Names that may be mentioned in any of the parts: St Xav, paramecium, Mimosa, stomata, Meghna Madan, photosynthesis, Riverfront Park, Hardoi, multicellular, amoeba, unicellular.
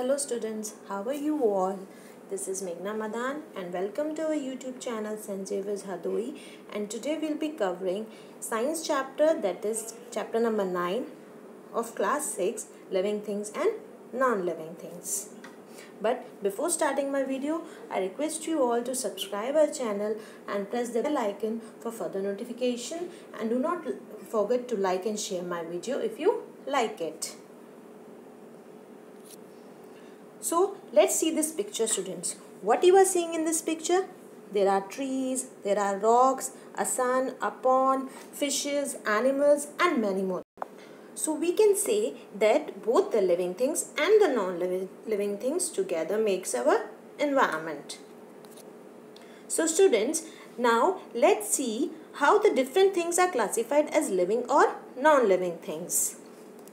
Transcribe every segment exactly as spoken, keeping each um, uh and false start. Hello students, how are you all? This is Meghna Madan and welcome to our YouTube channel St Xav is Hadoi, and today we'll be covering science chapter, that is chapter number nine of class six, living things and non-living things. But before starting my video, I request you all to subscribe our channel and press the bell icon for further notification, and do not forget to like and share my video if you like it. So let's see this picture, students. What you are seeing in this picture? There are trees, there are rocks, a sun, a pond, fishes, animals and many more. So we can say that both the living things and the non-living things together makes our environment. So students, now let's see how the different things are classified as living or non-living things.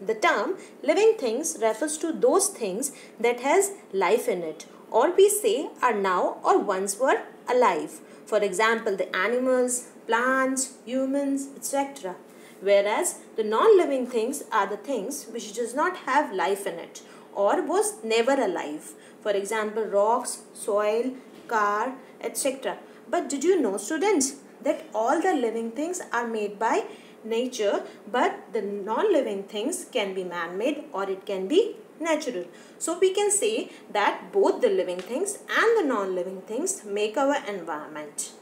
The term living things refers to those things that has life in it, or we say are now or once were alive. For example, the animals, plants, humans, et cetera. Whereas the non-living things are the things which does not have life in it or was never alive. For example, rocks, soil, car, et cetera. But did you know, students, that all the living things are made by nature, but the non-living things can be man-made or it can be natural. So we can say that both the living things and the non-living things make our environment.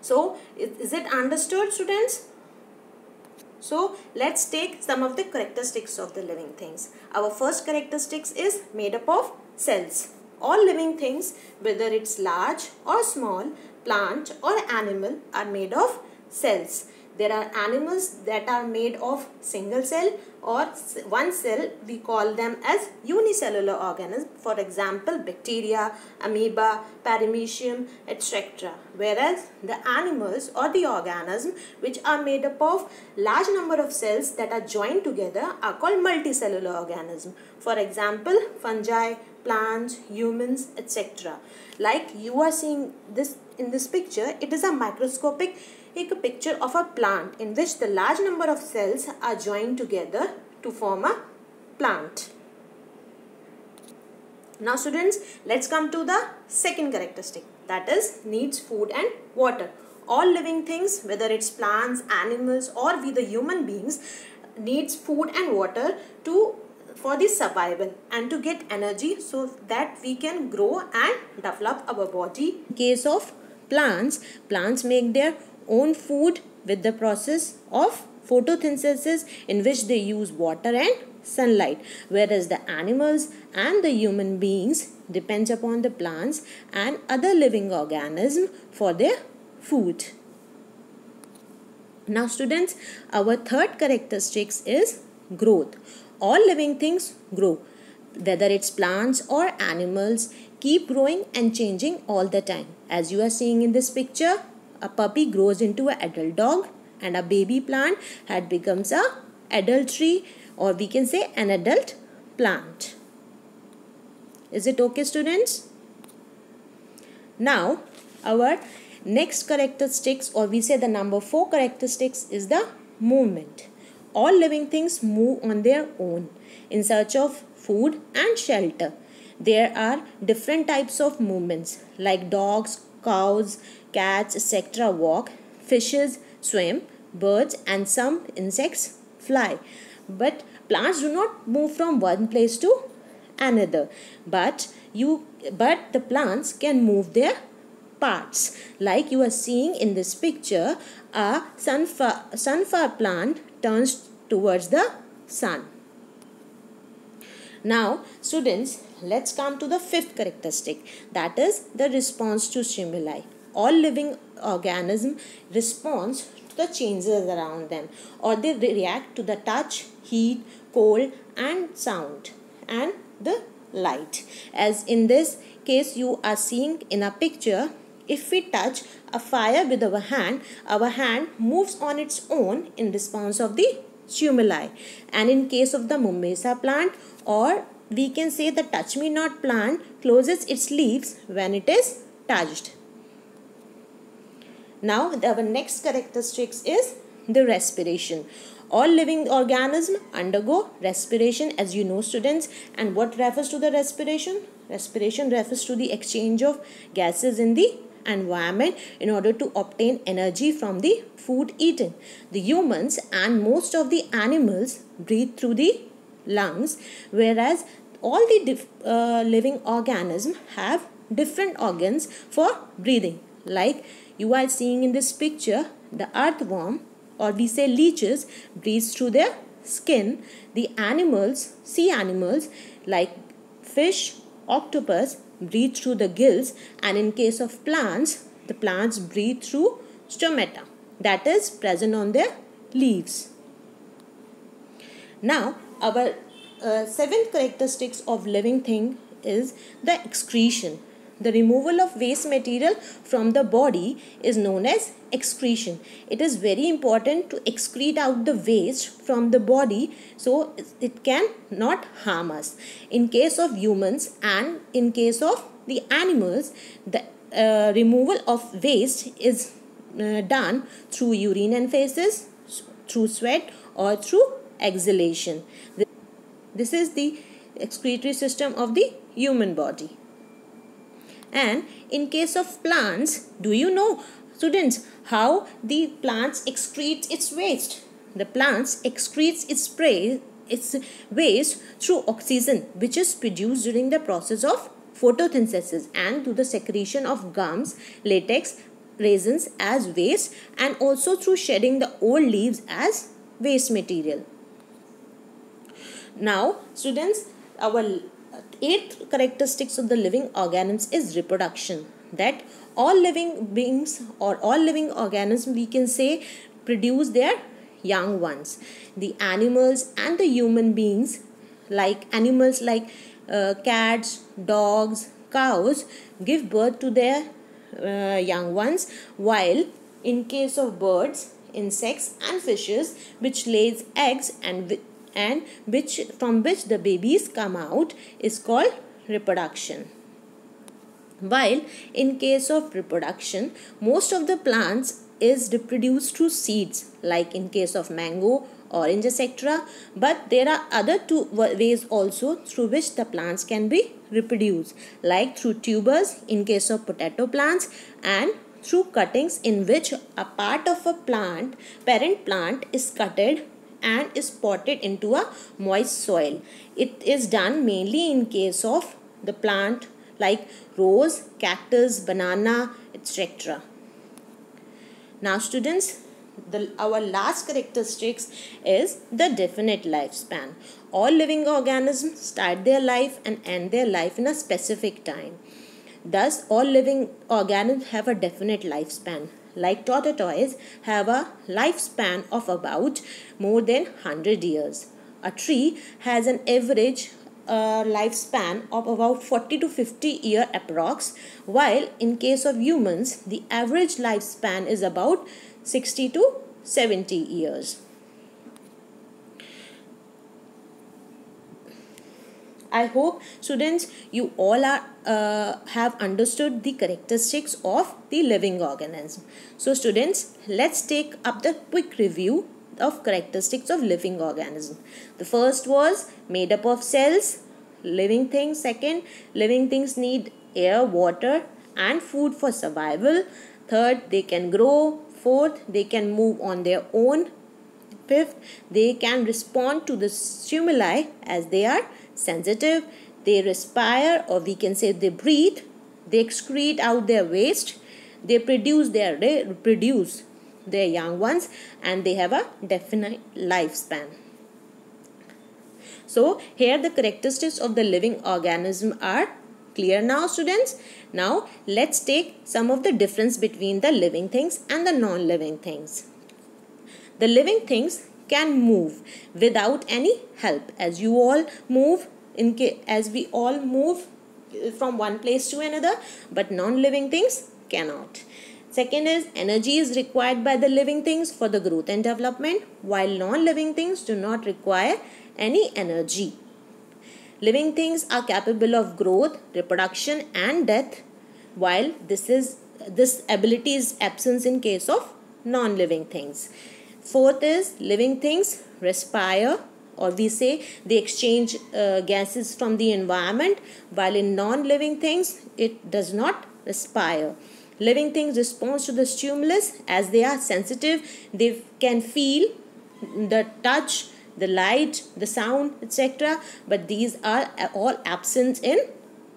So is it understood, students? So let's take some of the characteristics of the living things. Our first characteristics is made up of cells. All living things, whether it's large or small, plant or animal, are made of cells. There are animals that are made of single cell or one cell. We call them as unicellular organisms. For example, bacteria, amoeba, paramecium, et cetera. Whereas the animals or the organisms which are made up of large number of cells that are joined together are called multicellular organisms. For example, fungi, plants, humans, et cetera. Like you are seeing this in this picture, it is a microscopic Take a picture of a plant in which the large number of cells are joined together to form a plant. Now students, let's come to the second characteristic, that is needs food and water. All living things, whether it's plants, animals or we the human beings, needs food and water to for the survival and to get energy so that we can grow and develop our body. In case of plants, plants make their own food with the process of photosynthesis, in which they use water and sunlight, whereas the animals and the human beings depends upon the plants and other living organisms for their food. Now students, our third characteristic is growth. All living things grow, whether it's plants or animals, keep growing and changing all the time. As you are seeing in this picture, a puppy grows into an adult dog, and a baby plant had becomes an adult tree, or we can say an adult plant. Is it okay, students? Now our next characteristics, or we say the number four characteristics, is the movement. All living things move on their own in search of food and shelter. There are different types of movements, like dogs, cows, cats, et cetera walk, fishes swim, birds and some insects fly. But plants do not move from one place to another. But you, but the plants can move their parts. Like you are seeing in this picture, a sunflower, sunflower plant turns towards the sun. Now students, let's come to the fifth characteristic, that is the response to stimuli. All living organism responds to the changes around them, or they react to the touch, heat, cold and sound and the light. As in this case you are seeing in a picture, if we touch a fire with our hand, our hand moves on its own in response of the stimuli. And in case of the Mimosa plant, or we can say the touch me not plant, closes its leaves when it is touched. Now our next characteristic is the respiration. All living organisms undergo respiration, as you know, students. And what refers to the respiration? Respiration refers to the exchange of gases in the environment in order to obtain energy from the food eaten. The humans and most of the animals breathe through the lungs, whereas all the diff, uh, living organisms have different organs for breathing. Like you are seeing in this picture, the earthworm, or we say leeches, breathes through their skin. The animals, sea animals like fish, octopus, breathe through the gills, and in case of plants, the plants breathe through stomata that is present on their leaves. Now our uh, seventh characteristics of living thing is the excretion. The removal of waste material from the body is known as excretion. It is very important to excrete out the waste from the body so it can not harm us. In case of humans and in case of the animals, the uh, removal of waste is uh, done through urine and feces, through sweat, or through exhalation. This is the excretory system of the human body. And in case of plants, do you know, students, how the plants excrete its waste? The plants excretes its prey, its waste through oxygen, which is produced during the process of photosynthesis, and through the secretion of gums, latex, resins as waste, and also through shedding the old leaves as waste material. Now, students, our eighth characteristics of the living organisms is reproduction. That all living beings or all living organisms, we can say, produce their young ones. The animals and the human beings, like animals like uh, cats, dogs, cows, give birth to their uh, young ones, while in case of birds, insects and fishes, which lays eggs and and which from which the babies come out, is called reproduction. While in case of reproduction, most of the plants is reproduced through seeds, like in case of mango, orange, et cetera. But there are other two ways also through which the plants can be reproduced, like through tubers in case of potato plants, and through cuttings, in which a part of a plant, parent plant, is cutted and is potted into a moist soil. It is done mainly in case of the plant like rose, cactus, banana, et cetera. Now students, the, our last characteristics is the definite lifespan. All living organisms start their life and end their life in a specific time. Thus, all living organisms have a definite lifespan. Like tortoise have a lifespan of about more than one hundred years. A tree has an average uh, lifespan of about forty to fifty years approx. While in case of humans, the average lifespan is about sixty to seventy years. I hope, students, you all are uh, have understood the characteristics of the living organism. So students, let's take up the quick review of characteristics of living organism. The first was made up of cells, living things. Second, living things need air, water and food for survival. Third, they can grow. Fourth, they can move on their own. Fifth, they can respond to the stimuli as they are sensitive. They respire, or we can say they breathe. They excrete out their waste. They produce their they reproduce their young ones, and they have a definite lifespan. So here the characteristics of the living organism are clear now, students. Now let's take some of the difference between the living things and the non-living things. The living things can move without any help. As you all move, in case, as we all move from one place to another, but non-living things cannot. Second is energy is required by the living things for the growth and development, while non-living things do not require any energy. Living things are capable of growth, reproduction and death, while this is this ability is absent in case of non-living things. Fourth is living things respire, or we say they exchange uh, gases from the environment, while in non-living things it does not respire. Living things respond to the stimulus as they are sensitive. They can feel the touch, the light, the sound, et cetera. But these are all absent in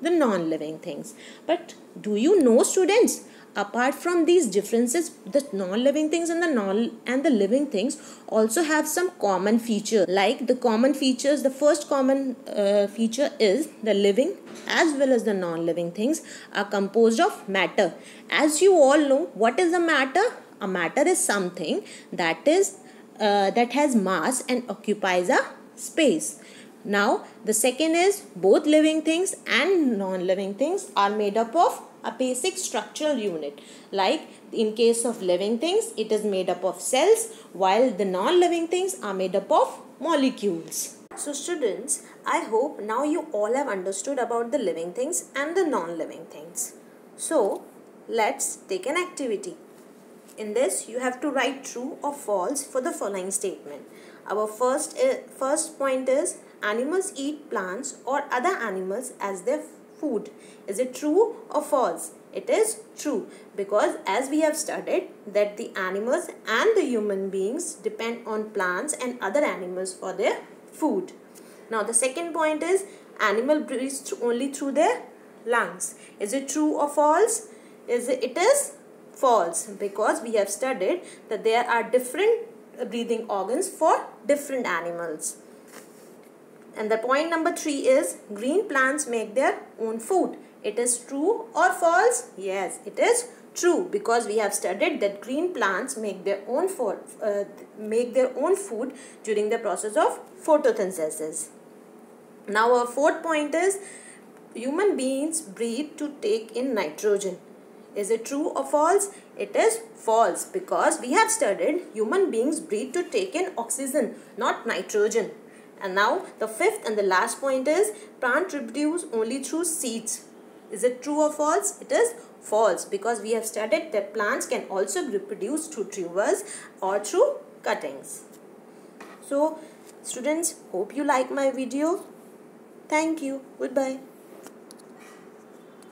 the non-living things. But do you know, students, apart from these differences, the non-living things and the non and the living things also have some common features. Like the common features, the first common uh, feature is the living as well as the non-living things are composed of matter. As you all know, what is a matter? A matter is something that is uh, that has mass and occupies a space. Now, the second is both living things and non-living things are made up of a basic structural unit. Like in case of living things, it is made up of cells, while the non-living things are made up of molecules. So students, I hope now you all have understood about the living things and the non-living things. So let's take an activity. In this, you have to write true or false for the following statement. Our first, first point is animals eat plants or other animals as their food. Is it true or false? It is true, because as we have studied that the animals and the human beings depend on plants and other animals for their food. Now the second point is animal breathes th- only through their lungs. Is it true or false? Is it, it is false, because we have studied that there are different breathing organs for different animals. And the point number three is green plants make their own food. It is true or false? Yes, it is true, because we have studied that green plants make their own food, uh, make their own food during the process of photosynthesis. Now our fourth point is human beings breathe to take in nitrogen. Is it true or false? It is false, because we have studied human beings breathe to take in oxygen, not nitrogen. And now the fifth and the last point is plants reproduce only through seeds. Is it true or false? It is false, because we have studied that plants can also reproduce through tubers or through cuttings. So students, hope you like my video. Thank you. Goodbye.